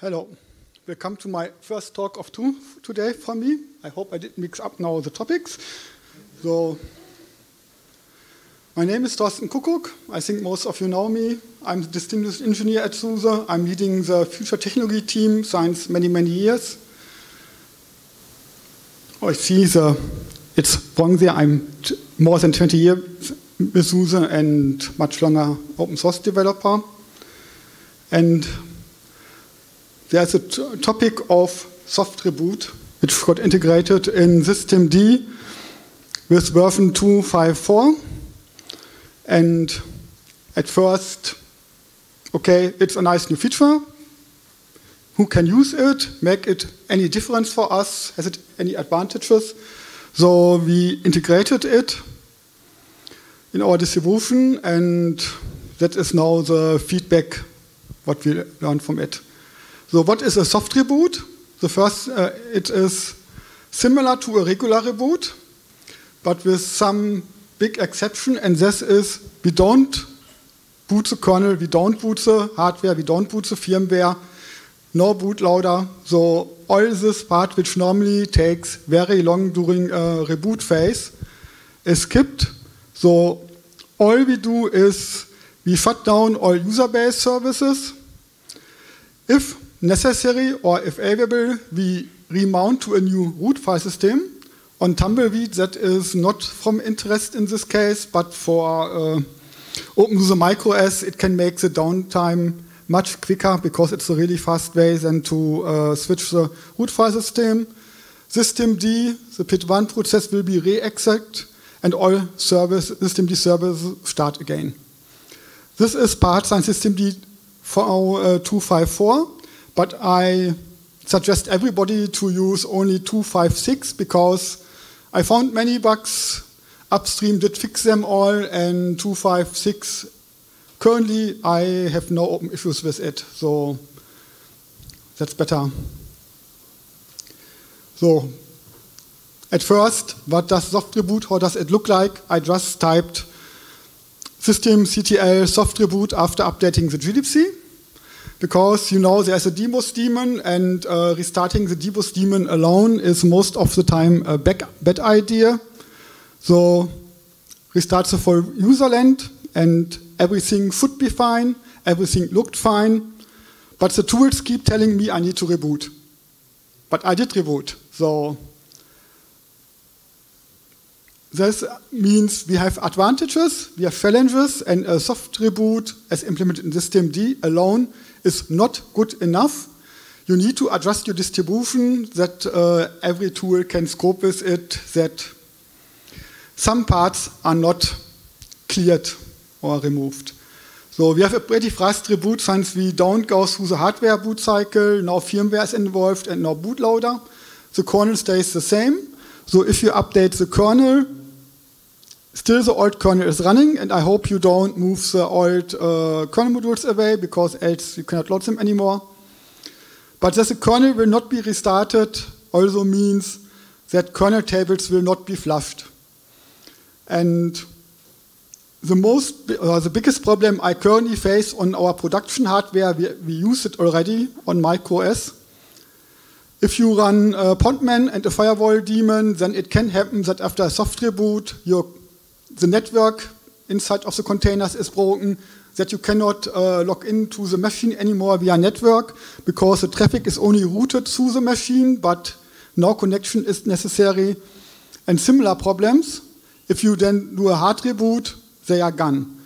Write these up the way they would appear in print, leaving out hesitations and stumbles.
Hello, welcome to my first talk of two today for me. I hope I didn't mix up now the topics. So, my name is Thorsten Kukuk. I think most of you know me. I'm the distinguished engineer at SUSE. I'm leading the future technology team since many, many years. I see it's wrong there. I'm more than 20 years with SUSE and much longer open source developer. And there's a topic of soft reboot, which got integrated in systemd with version 2.5.4. And at first, okay, it's a nice new feature. Who can use it? Make it any difference for us? Has it any advantages? So we integrated it in our distribution, and that is now the feedback, what we learned from it. So what is a soft reboot? The first, it is similar to a regular reboot, but with some big exception, and this is we don't boot the kernel, we don't boot the hardware, we don't boot the firmware, no bootloader. So all this part which normally takes very long during a reboot phase is skipped. So all we do is we shut down all user-based services. If necessary or if available, we remount to a new root file system. On Tumbleweed, that is not from interest in this case, but for openSUSE MicroOS, it can make the downtime much quicker because it's a really fast way than to switch the root file system. Systemd, the PIT1 process will be re-exec, and all systemd services start again. This is part of systemd 2.5.4, but I suggest everybody to use only 2.5.6 because I found many bugs, upstream did fix them all, and 2.5.6, currently I have no open issues with it, so that's better. So, at first, what does soft reboot, how does it look like? I just typed systemctl soft reboot after updating the glibc, because you know there's a D-Bus daemon, and restarting the D-Bus daemon alone is most of the time a bad idea. So restart the full userland, and everything should be fine, everything looked fine, but the tools keep telling me I need to reboot. But I did reboot, so this means we have advantages, we have challenges, and a soft reboot as implemented in systemd alone is not good enough. You need to adjust your distribution that every tool can scope with it, that some parts are not cleared or removed. So we have a pretty fast reboot since we don't go through the hardware boot cycle, no firmware is involved, and no bootloader. The kernel stays the same. So if you update the kernel, still the old kernel is running, and I hope you don't move the old kernel modules away because else you cannot load them anymore. But that the kernel will not be restarted also means that kernel tables will not be flushed. And the biggest problem I currently face on our production hardware, we use it already on macOS. If you run Podman and a firewall daemon, then it can happen that after a soft reboot, the network inside of the containers is broken, that you cannot log into the machine anymore via network because the traffic is only routed through the machine, but no connection is necessary. And similar problems, if you then do a hard reboot, they are gone.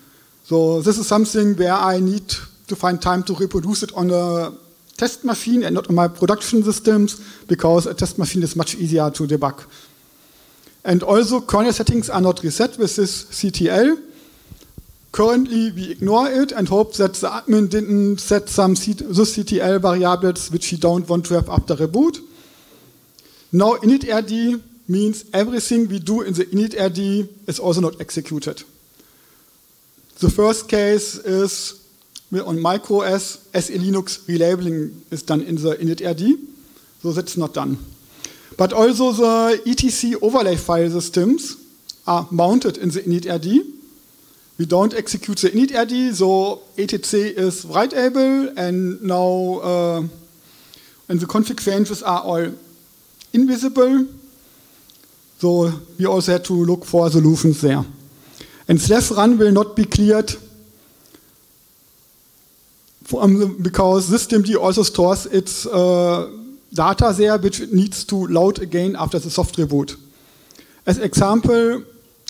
So this is something where I need to find time to reproduce it on a test machine and not on my production systems, because a test machine is much easier to debug. And also kernel settings are not reset with this CTL. Currently we ignore it and hope that the admin didn't set some sysctl variables which he don't want to have after reboot. Now initrd means everything we do in the initrd is also not executed. The first case is on macOS, SELinux relabeling is done in the initrd, so that's not done. But also the etc overlay file systems are mounted in the initrd. We don't execute the initrd, so etc is writeable, and now and the config changes are all invisible. So we also had to look for solutions there. And slash run will not be cleared because systemd also stores its data there, which it needs to load again after the soft reboot. As example,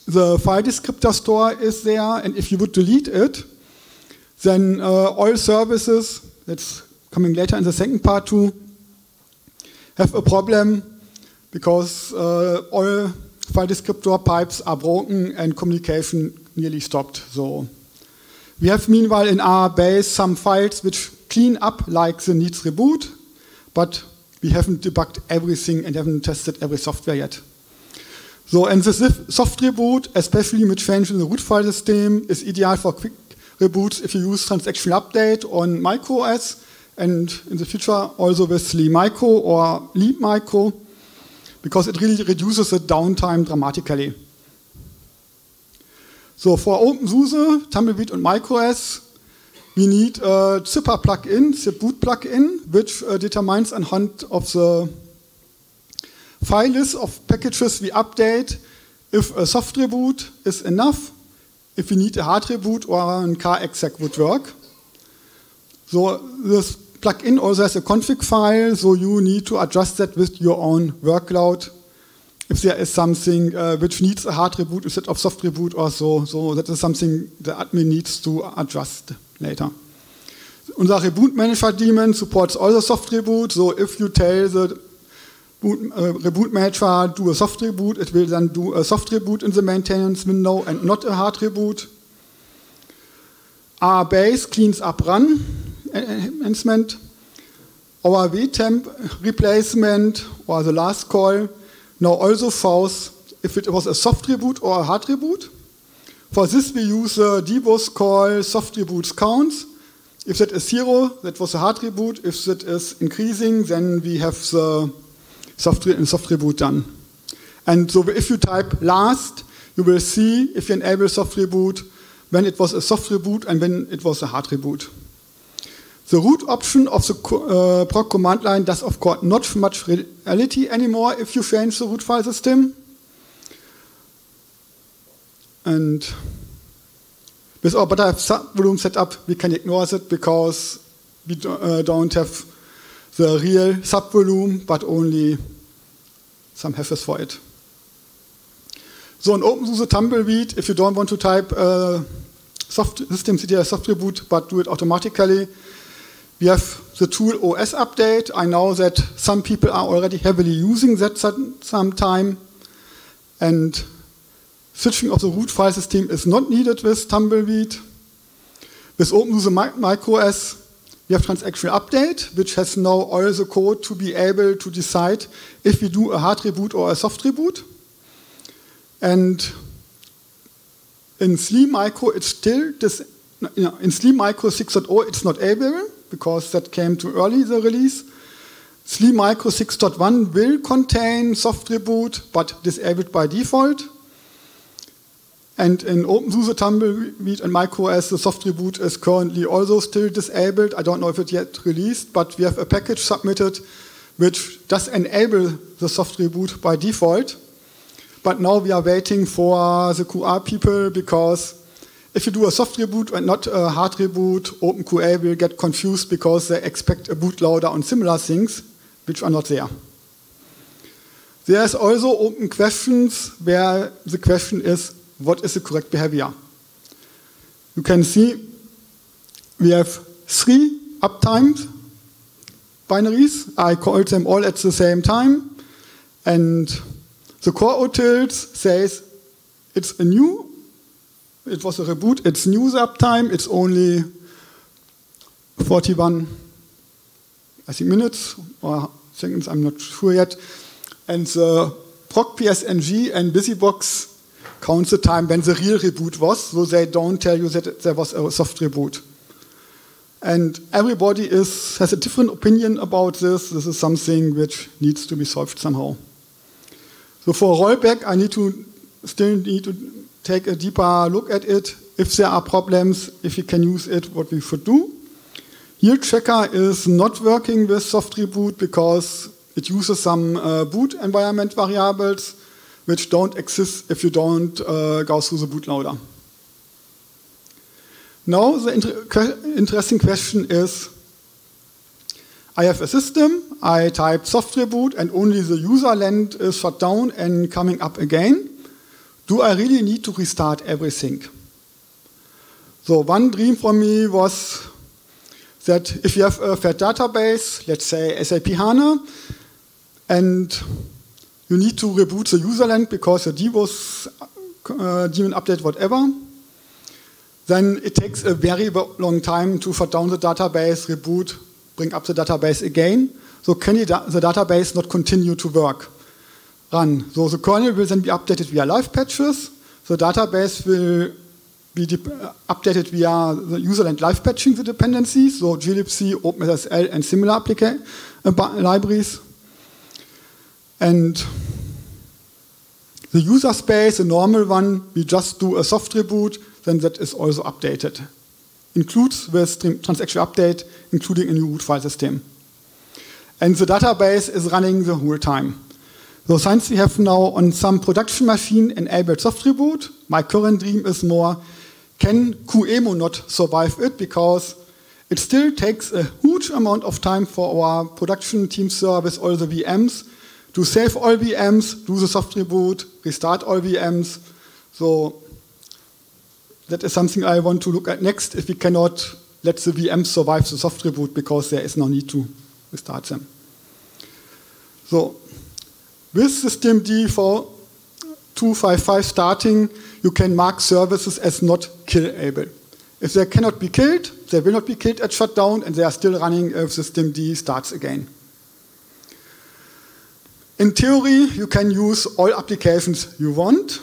the file descriptor store is there, and if you would delete it, then all services, that's coming later in the second part too, have a problem because all file descriptor pipes are broken and communication nearly stopped. So we have meanwhile in our base some files which clean up like the needs reboot, but we haven't debugged everything and haven't tested every software yet. So, and the soft reboot, especially with change in the root file system, is ideal for quick reboots if you use transactional-update on microOS, and in the future also with SLE Micro or Leap Micro, because it really reduces the downtime dramatically. So for openSUSE, Tumbleweed and microOS, we need a zypper plugin, zip-boot plugin, which determines on hand of the file list of packages we update if a soft reboot is enough, if we need a hard reboot or a car exec would work. So this plugin also has a config file, so you need to adjust that with your own workload if there is something which needs a hard reboot instead of soft reboot or so. So that is something the admin needs to adjust later. Unser Reboot Manager daemon supports also soft reboot, so if you tell the Reboot Manager do a soft reboot, it will then do a soft reboot in the maintenance window and not a hard reboot. Our base cleans up run enhancement. Our VTemp replacement or the last call now also false if it was a soft reboot or a hard reboot. For this we use a D-Bus call soft reboots counts. If that is zero, that was a hard reboot. If that is increasing, then we have the soft reboot done. And so if you type last, you will see if you enable soft reboot, when it was a soft reboot and when it was a hard reboot. The root option of the proc command line does of course not much reality anymore if you change the root file system. And with our Btrfs subvolume setup, we can ignore it because we don't have the real subvolume, but only some hashes for it. So in openSUSE Tumbleweed, if you don't want to type systemctl soft reboot, but do it automatically, we have the tool os-update. I know that some people are already heavily using that sometime, and switching of the root file system is not needed with Tumbleweed. With openSUSE MicroOS, we have transactional-update, which has now all the code to be able to decide if we do a hard reboot or a soft reboot. And in SLE Micro, it's still in SLE Micro 6.0, it's not able because that came too early, the release. SLE Micro 6.1 will contain soft reboot, but disabled by default. And in openSUSE Tumbleweed and microOS, the soft reboot is currently also still disabled. I don't know if it's yet released, but we have a package submitted which does enable the soft reboot by default. But now we are waiting for the QA people, because if you do a soft reboot and not a hard reboot, OpenQA will get confused because they expect a bootloader and similar things, which are not there. There is also open questions where the question is, what is the correct behavior? You can see we have 3 uptimed binaries. I called them all at the same time. And the coreutils says it's a new, it was a reboot, it's new uptime, it's only 41, I think, minutes or seconds, I'm not sure yet. And the procpsng and busybox counts the time when the real reboot was, so they don't tell you that there was a soft reboot. And everybody has a different opinion about this. This is something which needs to be solved somehow. So for rollback, I still need to take a deeper look at it. If there are problems, if we can use it, what we should do. Here checker is not working with soft reboot because it uses some boot environment variables which don't exist if you don't go through the bootloader. Now the interesting question is, I have a system, I type soft reboot and only the user land is shut down and coming up again. Do I really need to restart everything? So one dream from me was that if you have a fat database, let's say SAP HANA, and you need to reboot the user land because the D-Bus daemon update, whatever, then it takes a very long time to shut down the database, reboot, bring up the database again. So can the database not continue to run? So the kernel will then be updated via live patches. The database will be updated via the user and live patching the dependencies, so glibc, OpenSSL and similar libraries. And the user space, the normal one, we just do a soft reboot, then that is also updated. Includes with transactional-update, including a new root file system. And the database is running the whole time. So since we have now on some production machine enabled soft reboot, my current dream is more, can QEMU not survive it? Because it still takes a huge amount of time for our production team service, all the VMs, to save all VMs, do the soft reboot, restart all VMs. So that is something I want to look at next, if we cannot let the VMs survive the soft reboot because there is no need to restart them. So with systemd 4255 starting, you can mark services as not killable. If they cannot be killed, they will not be killed at shutdown, and they are still running if systemd starts again. In theory, you can use all applications you want.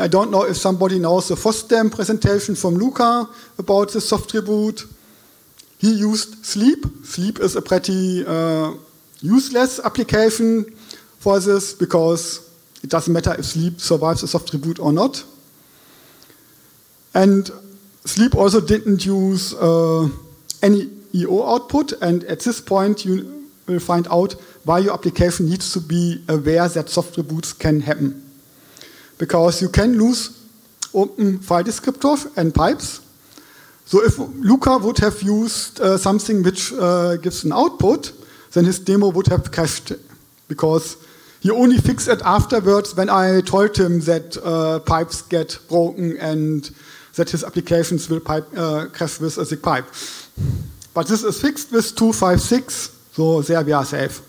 I don't know if somebody knows the FOSDEM presentation from Luca about the soft reboot. He used sleep. Sleep is a pretty useless application for this because it doesn't matter if sleep survives a soft reboot or not. And sleep also didn't use any EO output, and at this point you will find out why your application needs to be aware that soft reboots can happen. Because you can lose open file descriptors and pipes. So if Luca would have used something which gives an output, then his demo would have cached, because he only fixed it afterwards when I told him that pipes get broken and that his applications will crash with a zig pipe. But this is fixed with 256, so there we are safe.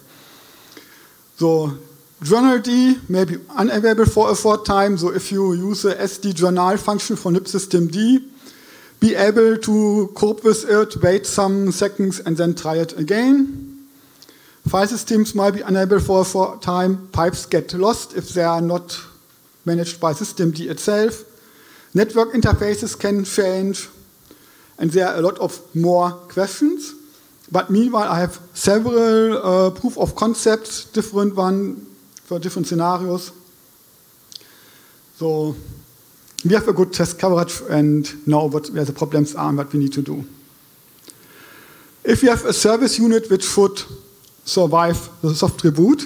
So journalD may be unavailable for a short time, so if you use the SD journal function for libsystemd, be able to cope with it, wait some seconds and then try it again. File systems might be unavailable for a short time, pipes get lost if they are not managed by systemd itself. Network interfaces can change, and there are a lot of more questions. But meanwhile, I have several proof of concepts, different one for different scenarios. So we have a good test coverage and know where the problems are and what we need to do. If you have a service unit which should survive the soft reboot,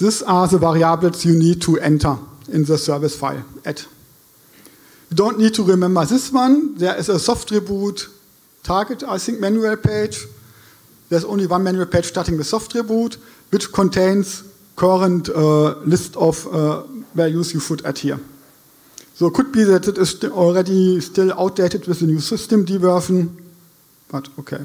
these are the variables you need to enter in the service file. You don't need to remember this one. There is a soft reboot target, I think, manual page. There's only one manual page starting with soft reboot, which contains current list of values you should add here. So it could be that it is already still outdated with the new systemd version, but okay.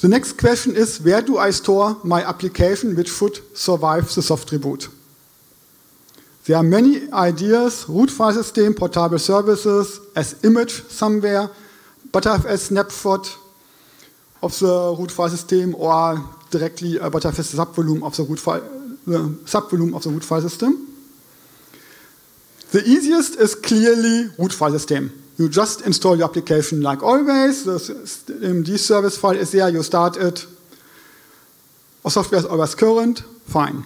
The next question is, where do I store my application which should survive the soft reboot? There are many ideas: root file system, portable services, as image somewhere, Btrfs snapshot of the root file system, or directly a Btrfs subvolume of the root file, system. The easiest is clearly root file system. You just install your application like always. The systemd service file is there. You start it. Our software is always current. Fine,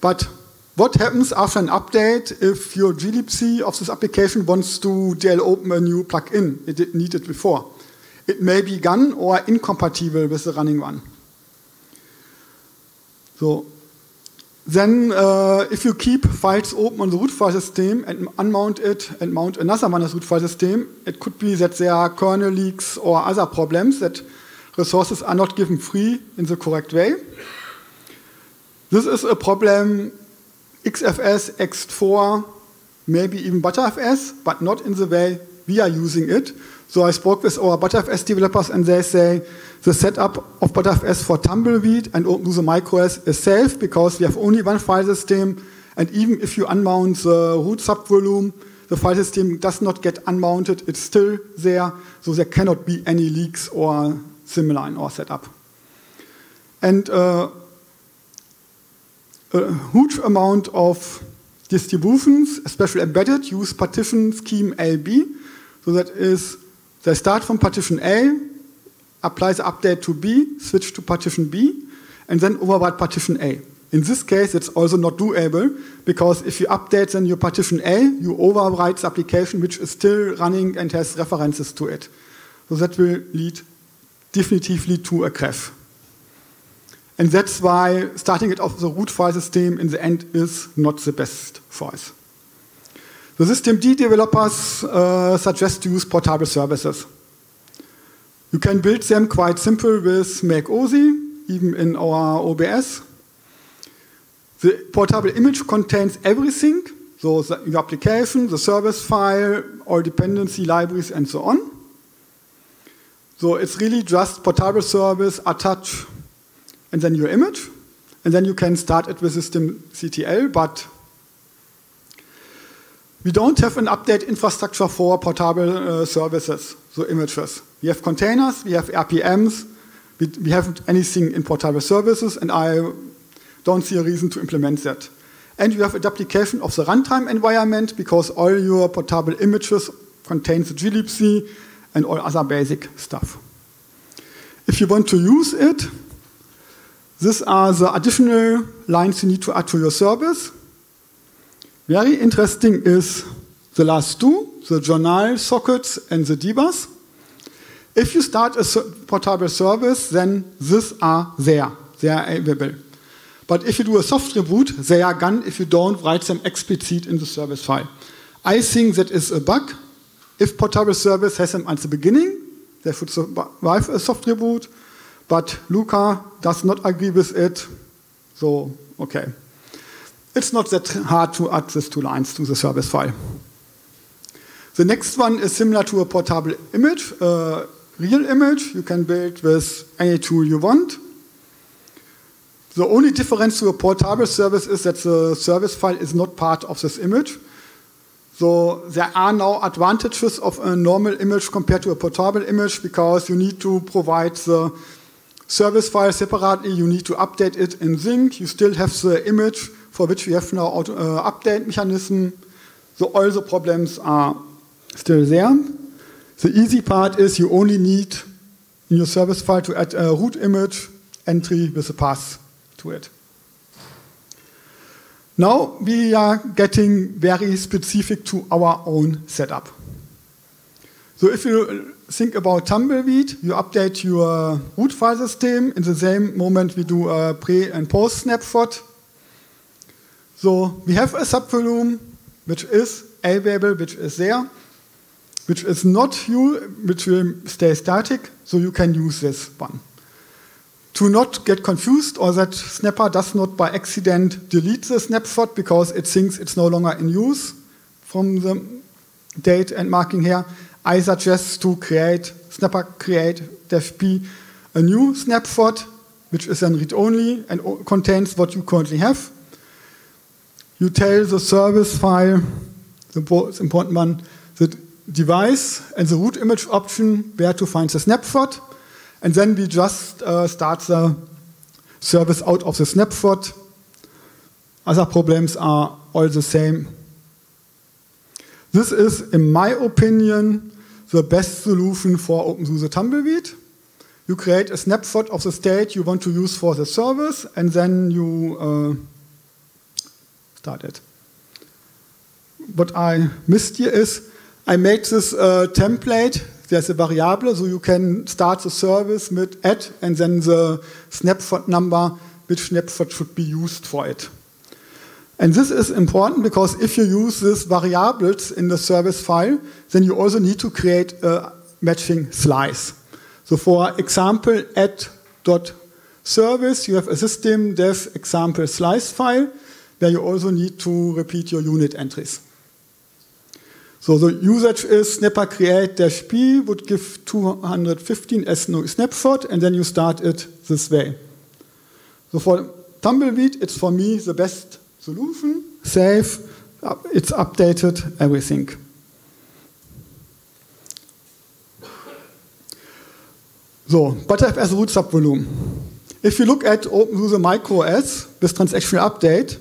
but What happens after an update if your glibc of this application wants to DL open a new plugin? It didn't need it before. It may be gone or incompatible with the running one. So, then if you keep files open on the root file system and unmount it and mount another one as root file system, it could be that there are kernel leaks or other problems that resources are not given free in the correct way. This is a problem XFS, ext4, maybe even Btrfs, but not in the way we are using it. So I spoke with our Btrfs developers and they say the setup of Btrfs for Tumbleweed and openSUSE MicroOS is safe because we have only one file system, and even if you unmount the root subvolume, the file system does not get unmounted, it's still there, so there cannot be any leaks or similar in our setup. And a huge amount of distributions, especially embedded, use partition scheme AB. So that is, they start from partition A, apply the update to B, switch to partition B, and then override partition A. In this case, it's also not doable, because if you update then your partition A, you overwrite the application which is still running and has references to it. So that will lead definitively to a crash. And that's why starting it off the root file system in the end is not the best for us. The systemd developers suggest to use portable services. You can build them quite simple with mkosi, even in our OBS. The portable image contains everything, so your application, the service file, all dependency libraries, and so on. So it's really just portable service, attach, and then your image, and then you can start it with systemctl, but we don't have an update infrastructure for portable services, so images. We have containers, we have RPMs, we haven't anything in portable services, and I don't see a reason to implement that. And you have a duplication of the runtime environment, because all your portable images contain the glibc and all other basic stuff. If you want to use it, these are the additional lines you need to add to your service. Very interesting is the last two, the journal sockets and the D-Bus. If you start a portable service, then these are there. They are available. But if you do a soft reboot, they are gone if you don't write them explicit in the service file. I think that is a bug. If portable service has them at the beginning, they should survive a soft reboot. But Luca does not agree with it, so okay. It's not that hard to add these two lines to the service file. The next one is similar to a portable image, a real image. You can build with any tool you want. The only difference to a portable service is that the service file is not part of this image. So there are now advantages of a normal image compared to a portable image, because you need to provide the service file separately, you need to update it in sync, you still have the image for which we have now auto, update mechanism, so all the problems are still there. The easy part is you only need in your service file to add a root image entry with a path to it. Now we are getting very specific to our own setup. So if you think about Tumbleweed, you update your root file system in the same moment we do a pre and post snapshot. So we have a subvolume which is available, which is there, which is not which will stay static, so you can use this one. To not get confused, or that snapper does not by accident delete the snapshot because it thinks it's no longer in use from the date and marking here, I suggest to create snapper create -p a new snapshot, which is then read-only and contains what you currently have. You tell the service file, the important one, the device and the root image option where to find the snapshot. And then we just start the service out of the snapshot. Other problems are all the same. This is, in my opinion, the best solution for openSUSE Tumbleweed. You create a snapshot of the state you want to use for the service, and then you started. What I missed here is I made this template. There's a variable, so you can start the service with add, and then the snapshot number, which snapshot should be used for it. And this is important because if you use these variables in the service file, then you also need to create a matching slice. So for example, add.service, you have a system dev example slice file, where you also need to repeat your unit entries. So the usage is snapper create-p would give 215 as no snapshot, and then you start it this way. So for Tumbleweed, it's for me the best solution. Save, it's updated, everything. So, Btrfs root subvolume. If you look at OpenSUSE MicroOS with transactional-update,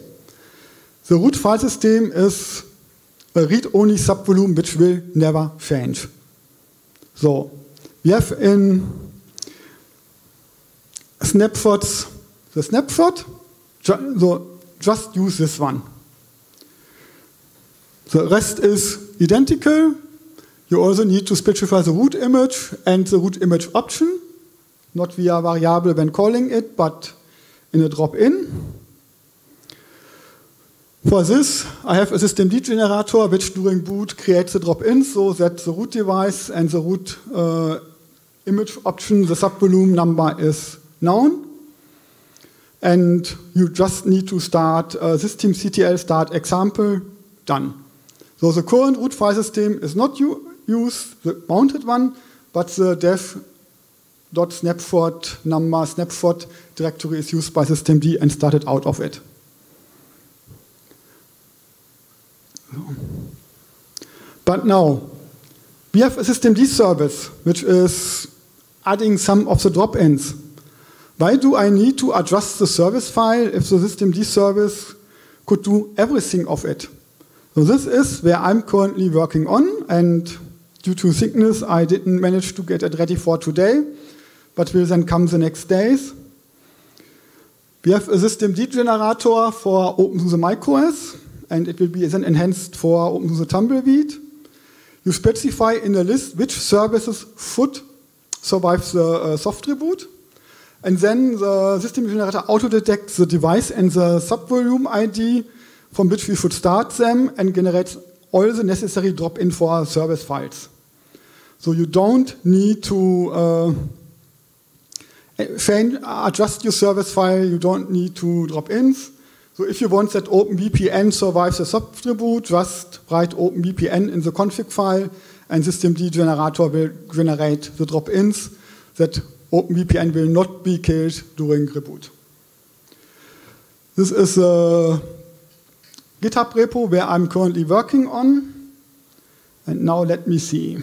the root file system is a read-only subvolume which will never change. So, we have in snapshots the snapshot, so just use this one. The rest is identical. You also need to specify the root image and the root image option, not via variable when calling it, but in a drop-in. For this, I have a systemd generator which during boot creates a drop-in so that the root device and the root image option, the subvolume number is known. And you just need to start systemctl start example, done. So the current root file system is not used, the mounted one, but the dev.snapshot number snapshot directory is used by systemd and started out of it. But now, we have a systemd service, which is adding some of the drop-ins. Why do I need to adjust the service file if the systemd service could do everything of it? So this is where I'm currently working on, and due to sickness, I didn't manage to get it ready for today, but will then come the next days. We have a systemd generator for OpenSUSE MicroOS, and it will be then enhanced for OpenSUSE Tumbleweed. You specify in the list which services should survive the soft reboot, and then the system generator auto-detects the device and the subvolume ID from which we should start them and generates all the necessary drop-in for our service files. So you don't need to adjust your service file, you don't need to drop-ins. So if you want that OpenVPN survives the soft reboot, just write OpenVPN in the config file and systemd generator will generate the drop-ins that OpenVPN will not be killed during reboot. This is a GitHub repo where I'm currently working on. And now let me see.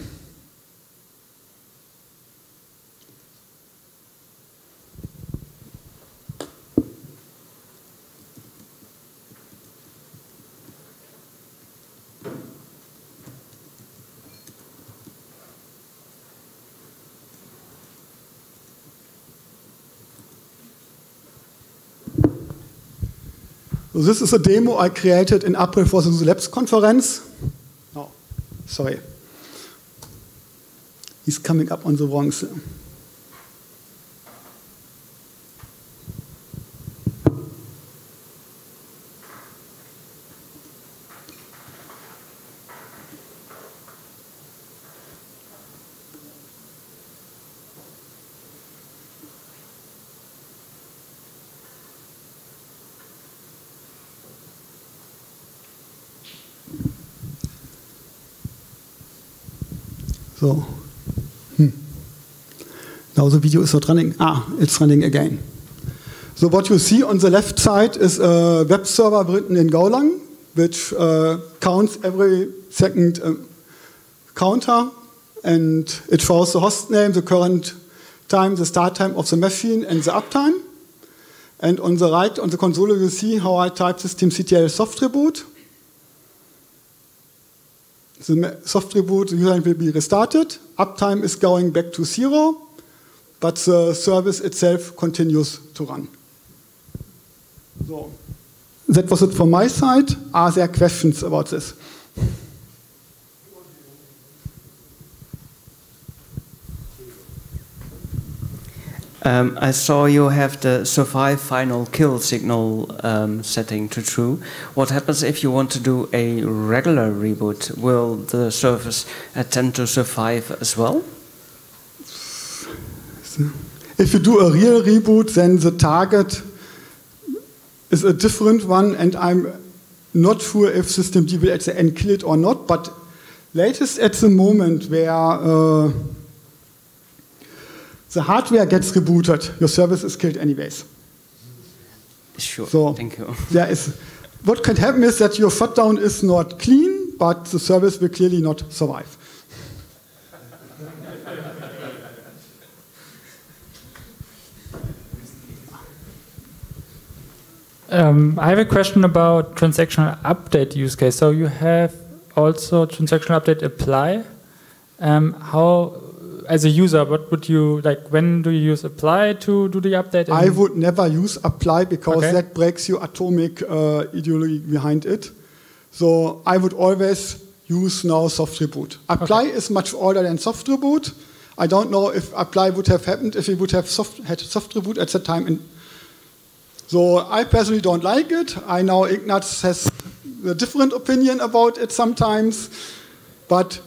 So this is a demo I created in April for the SUSE Labs conference. Oh, sorry. He's coming up on the wrong thing. So. Now the video is not running. Ah, it's running again. So what you see on the left side is a web server written in Golang, which counts every second counter, and it shows the host name, the current time, the start time of the machine, and the uptime. And on the right, on the console, you see how I type systemctl soft reboot. The soft reboot user will be restarted. Uptime is going back to 0, but the service itself continues to run. So, That was it from my side. Are there questions about this? I saw you have the survive final kill signal setting to true. What happens if you want to do a regular reboot? Will the service attempt to survive as well? If you do a real reboot, then the target is a different one, and I'm not sure if systemd will at the end kill it or not, but latest at the moment where the hardware gets rebooted, your service is killed anyways. Sure, so thank you. There is, what can happen is that your shutdown is not clean, but the service will clearly not survive. I have a question about transactional update use case. So you have also transactional update apply. How, as a user, what would you like? When do you use apply to do the update? I would never use apply because that breaks your atomic ideology behind it. So I would always use now soft reboot. Apply is much older than soft reboot. I don't know if apply would have happened if we would have had soft reboot at that time. And so I personally don't like it. I know Ignaz has a different opinion about it sometimes, but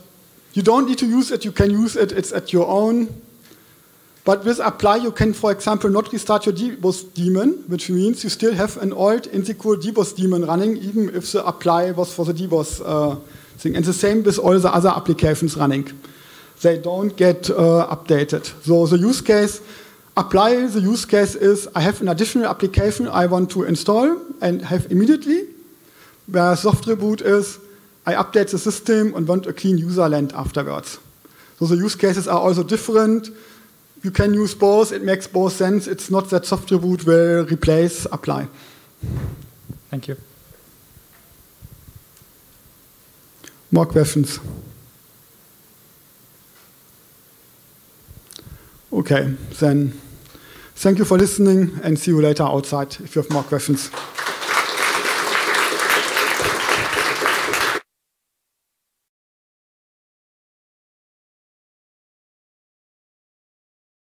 you don't need to use it. You can use it. It's at your own. But with apply, you can, for example, not restart your D-Bus daemon, which means you still have an old insecure D-Bus daemon running, even if the apply was for the D-Bus thing. And the same with all the other applications running. They don't get updated. So the use case. Apply, the use case is, I have an additional application I want to install and have immediately, where soft reboot is, I update the system and want a clean user land afterwards. So the use cases are also different. You can use both, it makes both sense. It's not that soft reboot will replace apply. Thank you. More questions? Okay, then. Thank you for listening and see you later outside if you have more questions.